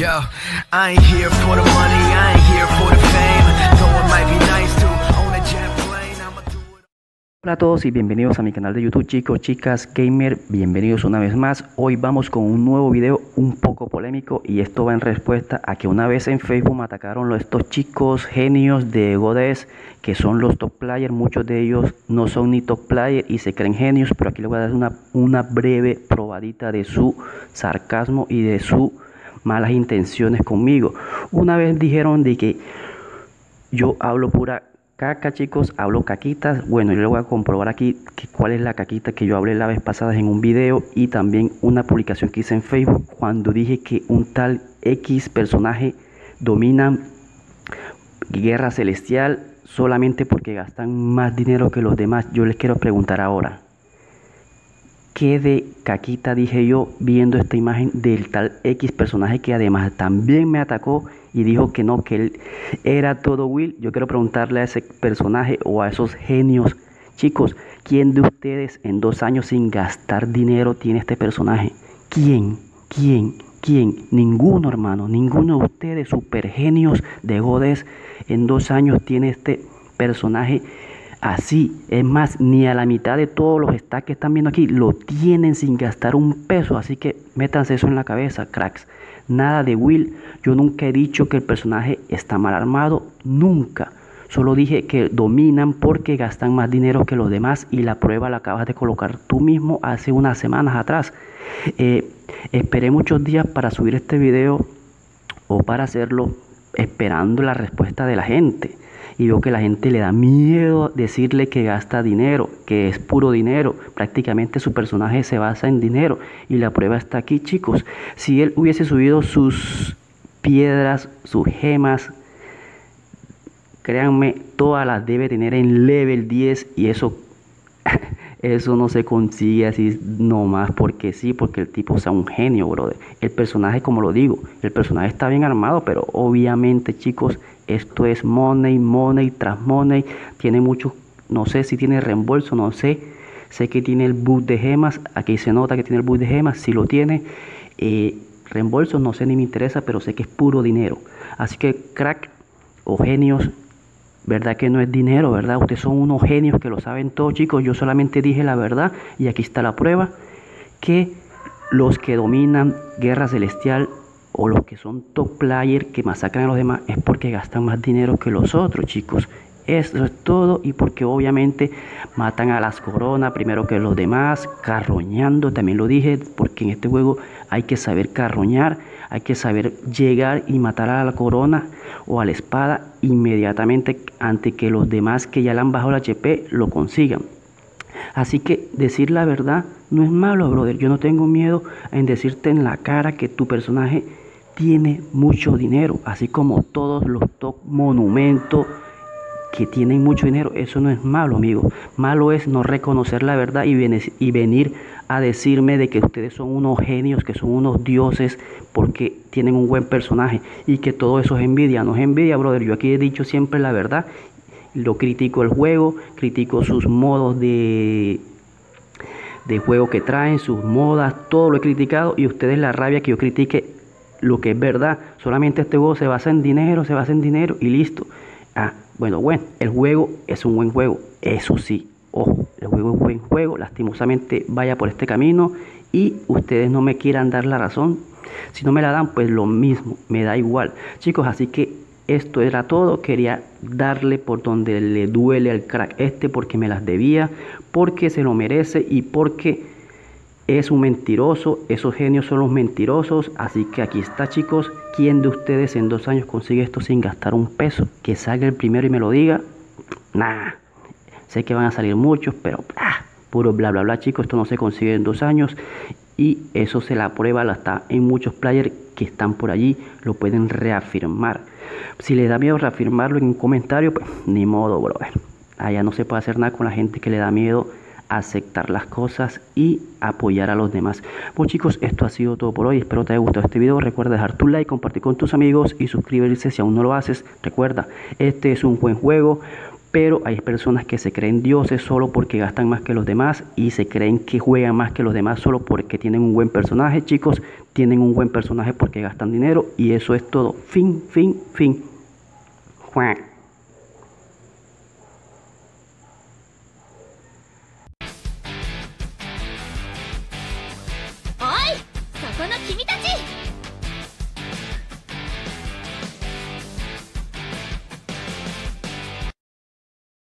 Yo, I ain't here for the money, I ain't here for the fame. Though it might be nice to own a jet plane, I'ma do it. Hola a todos y bienvenidos a mi canal de YouTube, chicos, chicas, gamer, bienvenidos una vez más. Hoy vamos con un nuevo video un poco polémico y esto va en respuesta a que una vez en Facebook me atacaron estos chicos genios de Godes, que son los top players. Muchos de ellos no son ni top players y se creen genios, pero aquí les voy a dar una breve probadita de su sarcasmo y de su malas intenciones conmigo. Una vez dijeron de que yo hablo pura caca, chicos, hablo caquitas. Bueno, yo le voy a comprobar aquí que cuál es la caquita que yo hablé la vez pasada en un video y también una publicación que hice en Facebook cuando dije que un tal X personaje domina Guerra Celestial solamente porque gastan más dinero que los demás. Yo les quiero preguntar ahora, ¿qué de caquita dije yo viendo esta imagen del tal X personaje que además también me atacó y dijo que no, que él era todo Will? Yo quiero preguntarle a ese personaje o a esos genios, chicos, ¿quién de ustedes en 2 años sin gastar dinero tiene este personaje? ¿Quién? Ninguno, hermano, ninguno de ustedes, super genios de Godes, en 2 años tiene este personaje. Así es, más ni a la mitad de todos los stacks que están viendo aquí lo tienen sin gastar un peso. Así que métanse eso en la cabeza, cracks. Nada de Will. Yo nunca he dicho que el personaje está mal armado, nunca. Solo dije que dominan porque gastan más dinero que los demás y la prueba la acabas de colocar tú mismo hace unas semanas atrás. Esperé muchos días para subir este video o para hacerlo, esperando la respuesta de la gente, y veo que la gente le da miedo decirle que gasta dinero, que es puro dinero, prácticamente su personaje se basa en dinero, y la prueba está aquí, chicos. Si él hubiese subido sus piedras, sus gemas, créanme, todas las debe tener en level 10, y eso no se consigue así nomás porque sí, porque el tipo sea un genio, brother. El personaje, como lo digo, el personaje está bien armado, pero obviamente, chicos, esto es money tras money. Tiene muchos, no sé si tiene reembolso, no sé. Sé que tiene el boost de gemas, aquí se nota que tiene el boost de gemas, si lo tiene. Reembolso, no sé, ni me interesa, pero sé que es puro dinero. Así que, crack o genios, ¿verdad que no es dinero, verdad? Ustedes son unos genios que lo saben todo, chicos. Yo solamente dije la verdad y aquí está la prueba, que los que dominan Guerra Celestial o los que son top player que masacran a los demás es porque gastan más dinero que los otros, chicos. Eso es todo, y porque obviamente matan a las coronas primero que los demás, carroñando, también lo dije, porque en este juego hay que saber carroñar, hay que saber llegar y matar a la corona o a la espada inmediatamente antes que los demás que ya le han bajado el HP lo consigan. Así que decir la verdad no es malo, brother. Yo no tengo miedo en decirte en la cara que tu personaje tiene mucho dinero, así como todos los top monumentos que tienen mucho dinero. Eso no es malo, amigo. Malo es no reconocer la verdad y venir a decirme de que ustedes son unos genios, que son unos dioses porque tienen un buen personaje y que todo eso es envidia. No es envidia, brother. Yo aquí he dicho siempre la verdad. Lo critico el juego, critico sus modos de juego que traen, sus modas, todo lo he criticado, y ustedes la rabia que yo critique lo que es verdad. Solamente este juego se basa en dinero y listo. Bueno, el juego es un buen juego, eso sí, ojo, el juego es un buen juego, lastimosamente vaya por este camino y ustedes no me quieran dar la razón. Si no me la dan, pues lo mismo, me da igual, chicos. Así que esto era todo, quería darle por donde le duele al crack este, porque me las debía, porque se lo merece y porque es un mentiroso. Esos genios son los mentirosos. Así que aquí está, chicos. ¿Quién de ustedes en 2 años consigue esto sin gastar un peso? Que salga el primero y me lo diga. Nah, sé que van a salir muchos, pero puro bla bla bla, chicos. Esto no se consigue en 2 años. Y eso se la prueba, la está en muchos players que están por allí, lo pueden reafirmar. Si les da miedo reafirmarlo en un comentario, pues ni modo, brother. Allá no se puede hacer nada con la gente que le da miedo aceptar las cosas y apoyar a los demás. Bueno, chicos, esto ha sido todo por hoy. Espero te haya gustado este video. Recuerda dejar tu like, compartir con tus amigos y suscribirse si aún no lo haces. Recuerda, este es un buen juego, Pero hay personas que se creen dioses solo porque gastan más que los demás y se creen que juegan más que los demás solo porque tienen un buen personaje, chicos. Tienen un buen personaje porque gastan dinero y eso es todo. Fin, fin, fin. ¡Juan! ¡Oy! ¡Soko no kimi tachi!